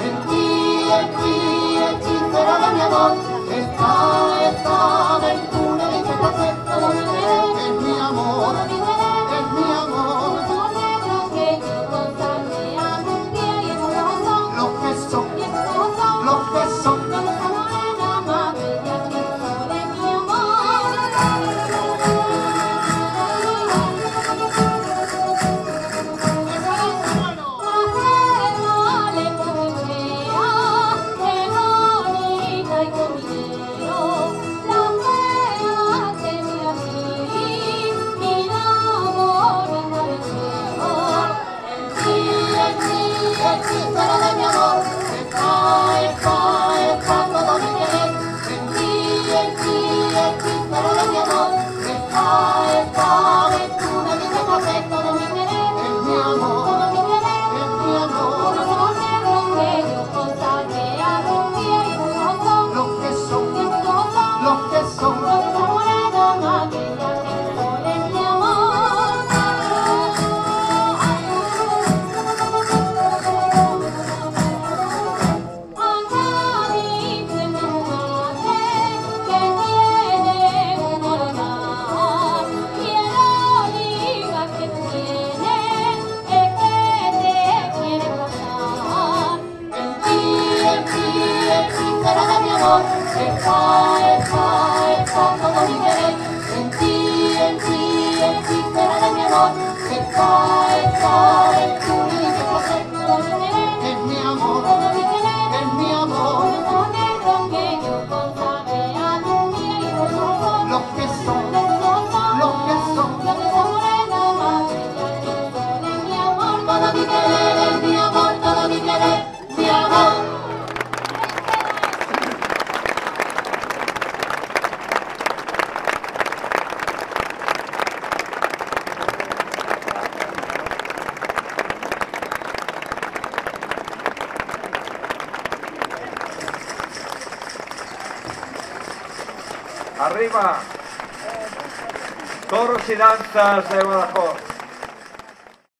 En ti, hechicero de mi amor, esta aventura de tu placer, todo mi deber, es mi amor, todo mi deber, es mi amor. Los que gozan de algún día y en un ojo son, los que son, con esta morena más bella que solo es mi amor. Hacerlo le comitea, qué bonita y comidero, la fea que mira a mí, mi amor y cabecero. En ti, hechicero de mi amor, está todo mi querer. En ti, hechicero de mi amor, esta aventura que te corre, todo mi querer, es mi amor, todo mi querer, es mi amor. Los que yo contaré algún día y no son, los que son, con esta morena más bella que solo es mi amor. Acaricien a un ángel que tiene un olor. Quiero digas que tú tienes, es que te quieres casar. En ti, hechicero de mi amor, está todo mi querer. En ti, hechicero de mi amor, esta aventura que te corre, todo mi querer, es mi amor, todo mi querer, es mi amor. Los que yo contaré algún día y no son, Los que son, los que son, los que son morena más bella que solo es mi amor, todo mi querer, es mi amor, todo mi querer, mi amor. Arriba, Coros y Danzas de Badajoz.